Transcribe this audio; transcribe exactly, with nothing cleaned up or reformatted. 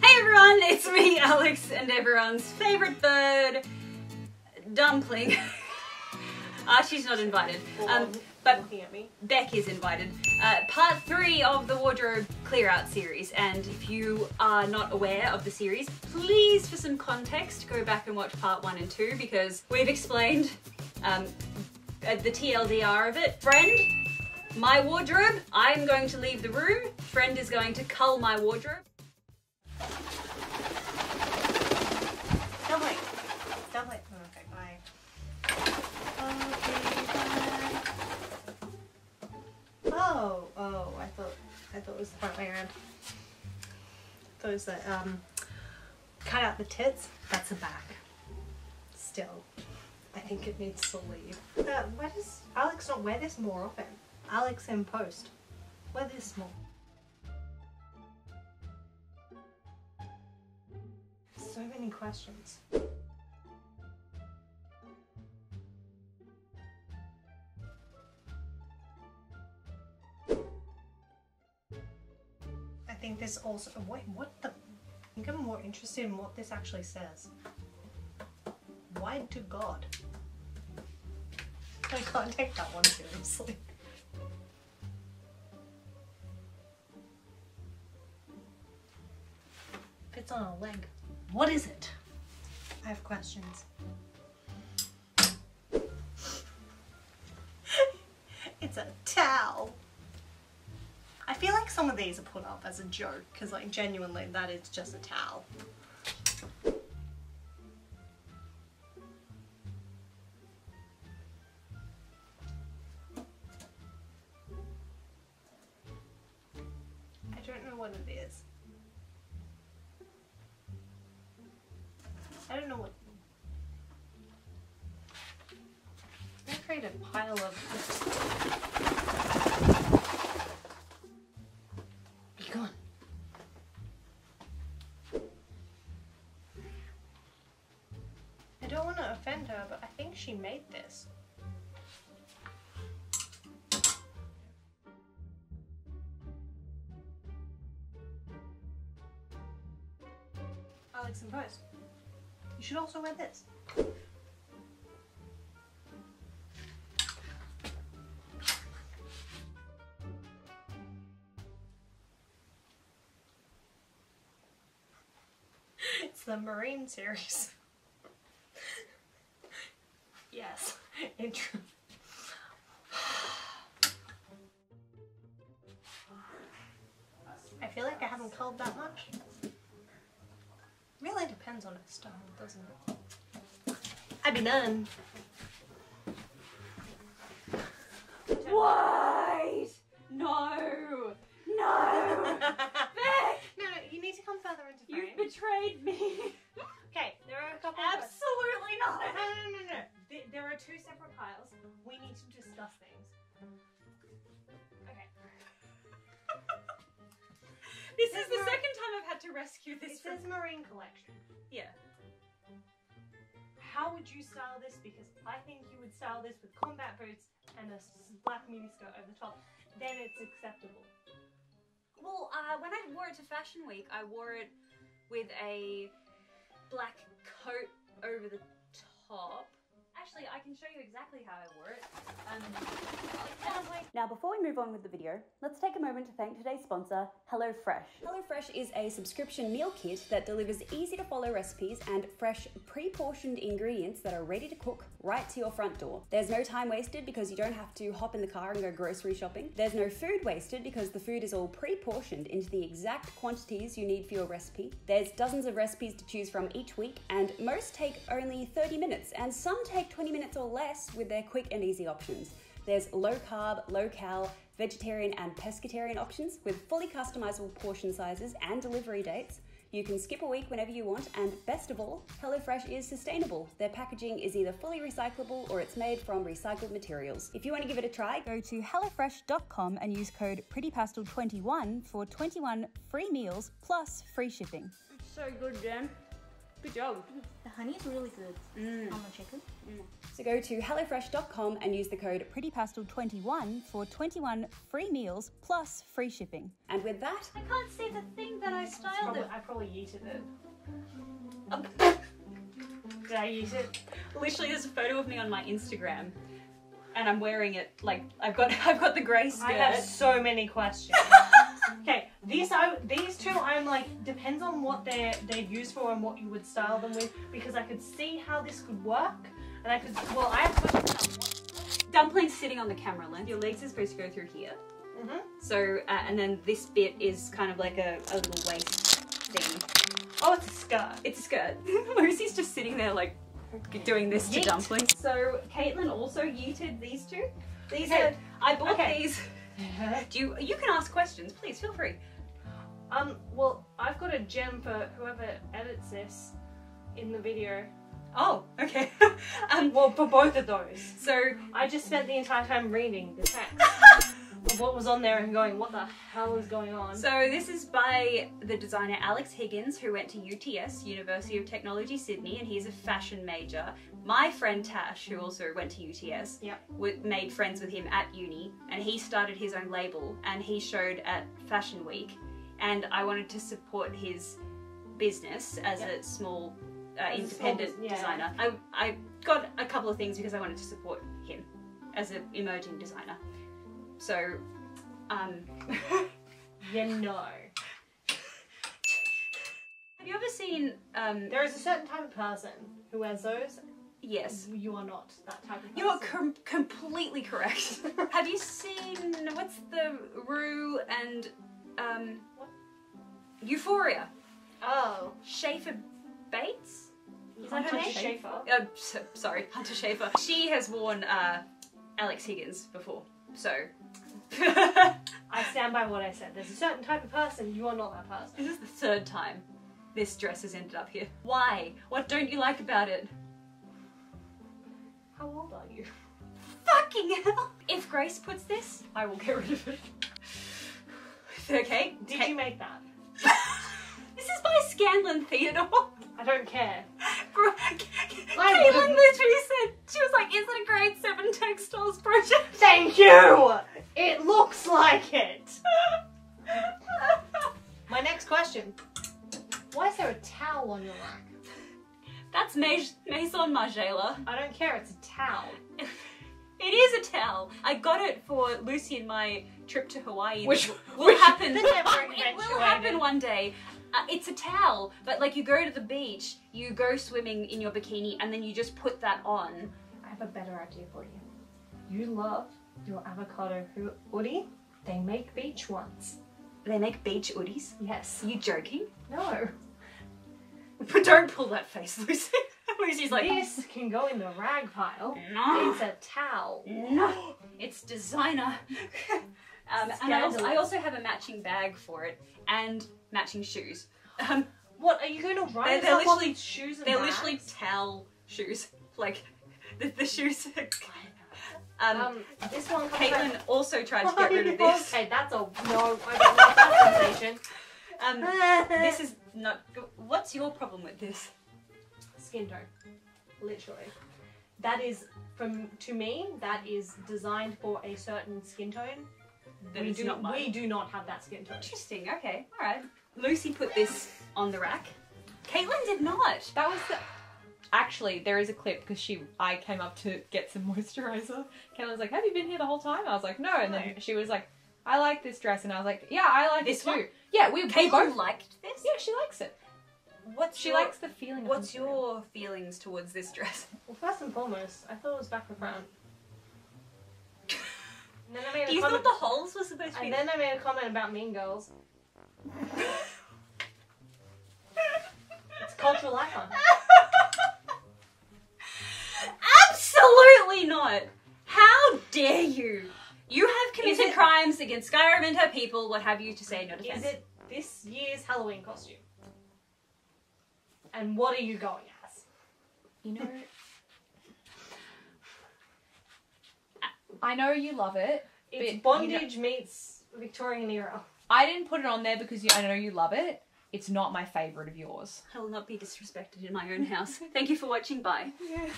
Hey everyone, it's me, Alex, and everyone's favorite bird, Dumpling. Ah, she's not invited. Um, but Bek is invited. Uh, part three of the wardrobe clear out series, and if you are not aware of the series, please, for some context, go back and watch part one and two because we've explained um, the T L D R of it. Friend, my wardrobe, I'm going to leave the room. Friend is going to cull my wardrobe. Dumpling. Dumpling. Okay, bye. Okay, bye. Oh, oh, I thought I thought it was the front way around. I thought it was the um cut out the tits, that's the back. Still. I think it needs to leave. Uh, why does Alex not wear this more often? Alex in post. Wear this more. So many questions. I think this also, wait, what the, I think I'm more interested in what this actually says. Why to God? I can't take that one seriously. Fits on a leg. What is it? I have questions. It's a towel. I feel like some of these are put up as a joke because, like, genuinely, that is just a towel. I don't know what it is. I don't know what. I create a pile of. Be gone. I don't want to offend her, but I think she made this. Alex and Post. You should also wear this. It's the Marine series. Yes, intro. I feel like I haven't culled that much. Really depends on its style, doesn't it? I'd be done. Wait! No! No! Bek! No, no, you need to come further into frame. You've betrayed me. Okay, there are a couple of Absolutely not! No, no, no, no. Th there are two separate piles. We need to discuss things. Okay. This There's is the second time I've had to rescue this. It says Marine Collection. Yeah. How would you style this? Because I think you would style this with combat boots and a black miniskirt over the top. Then it's acceptable. Well, uh, when I wore it to Fashion Week, I wore it with a black coat over the top. Actually, I can show you exactly how I wore it. Um, now, before we move on with the video, let's take a moment to thank today's sponsor, HelloFresh. HelloFresh is a subscription meal kit that delivers easy-to-follow recipes and fresh, pre-portioned ingredients that are ready to cook right to your front door. There's no time wasted because you don't have to hop in the car and go grocery shopping. There's no food wasted because the food is all pre-portioned into the exact quantities you need for your recipe. There's dozens of recipes to choose from each week, and most take only thirty minutes, and some take twenty minutes or less with their quick and easy options. There's low carb, low cal, vegetarian and pescatarian options with fully customizable portion sizes and delivery dates. You can skip a week whenever you want, and best of all, HelloFresh is sustainable. Their packaging is either fully recyclable or it's made from recycled materials. If you want to give it a try, go to HelloFresh dot com and use code Pretty Pastel twenty-one for twenty-one free meals plus free shipping. It's so good, Jen. Good job. The honey is really good mm. on the chicken. Mm. So go to HelloFresh dot com and use the code Pretty Pastel twenty-one for twenty-one free meals plus free shipping. And with that, I can't see the thing that I styled it. I probably yeeted it. Oh. Did I yeet it? Literally, there's a photo of me on my Instagram, and I'm wearing it like I've got I've got the grey skirt. I have so many questions. Okay, these I these two I'm like depends on what they're they're used for and what you would style them with, because I could see how this could work and I could well I have questions on what dumplings sitting on the camera lens. Your legs are supposed to go through here. Mm-hmm. So uh, and then this bit is kind of like a, a little waist thing. Oh, it's a skirt. It's a skirt. Lucy's just sitting there like doing this Yeet. to dumplings. So Caitlyn also yeeted these two. These okay. are I bought okay. these. Do you, you can ask questions, please, feel free. Um, well, I've got a gem for whoever edits this in the video. Oh, okay. um, well, for both of those. So, I just spent the entire time reading the text of what was on there and going, what the hell is going on? So, this is by the designer Alex Higgins, who went to U T S, University of Technology, Sydney, and he's a fashion major. My friend Tash, who also went to U T S, yep. made friends with him at uni, and he started his own label, and he showed at Fashion Week, and I wanted to support his business as yep. a small uh, as independent small, yeah. designer. I, I got a couple of things because I wanted to support him as an emerging designer. So, um... you know. Have you ever seen, um... There is a certain type of person who wears those. Yes. You are not that type of person. You are com completely correct. Have you seen... What's the... Rue and, um... What? Euphoria. Oh. Schaefer Bates? Is that her name? Schaefer. Uh, so, sorry, Hunter Schaefer. She has worn, uh, Alex Higgins before. So, I stand by what I said. There's a certain type of person, you are not that person. This is the third time this dress has ended up here. Why? What don't you like about it? How old are you? Fucking hell! If Grace puts this, I will get rid of it. Okay. Did you make that? This is by Scanlan Theodore. I don't care. Caitlyn literally said, she was like, is it a grade seven textiles project? Thank you! It looks like it! My next question. Why is there a towel on your rack? That's Maison Margiela. I don't care, it's a towel. It is a towel. I got it for Lucy and my trip to Hawaii. Which will which happen. It will happen one day. Uh, it's a towel, but like you go to the beach, you go swimming in your bikini, and then you just put that on. I have a better idea for you. You love your avocado hoodie. They make beach ones. They make beach hoodies? Yes. Are you joking? No. But don't pull that face, Lucy. Lucy's like, this can go in the rag pile. No. It's a towel. No. It's designer. Um, and I also, I also have a matching bag for it and matching shoes. Um, what are you going to write? They're, they're literally shoes. And they're bags? literally towel shoes. Like the, the shoes. um, um, this one. Caitlyn out. also tried to get rid of this. Okay, that's a no. I don't like that conversation. Um, this is not. What's your problem with this? Skin tone, literally. That is from to me. That is designed for a certain skin tone. We do, not we do not have that skin tone. Interesting, okay, all right. Lucy put this on the rack. Caitlyn did not. That was the... Actually, there is a clip because she, I came up to get some moisturiser. Caitlyn's like, have you been here the whole time? I was like, no. And then she was like, I like this dress. And I was like, yeah, I like this it too. One? Yeah, we, we both liked this? Yeah, she likes it. What's she your, likes the feeling What's of your feelings towards this dress? Well, first and foremost, I thought it was back and front. Then I made a you comment. thought the holes were supposed to be... And then I made a comment about Mean Girls. It's cultural icon. Absolutely not! How dare you! You have committed it, crimes against Skyrim and her people, what have you to say in your defense? Is it this year's Halloween costume? And what are you going as? You know... I know you love it. It's bondage you know, meets Victorian era. I didn't put it on there because you, I know you love it, it's not my favourite of yours. I will not be disrespected in my own house. Thank you for watching. Bye. Yeah.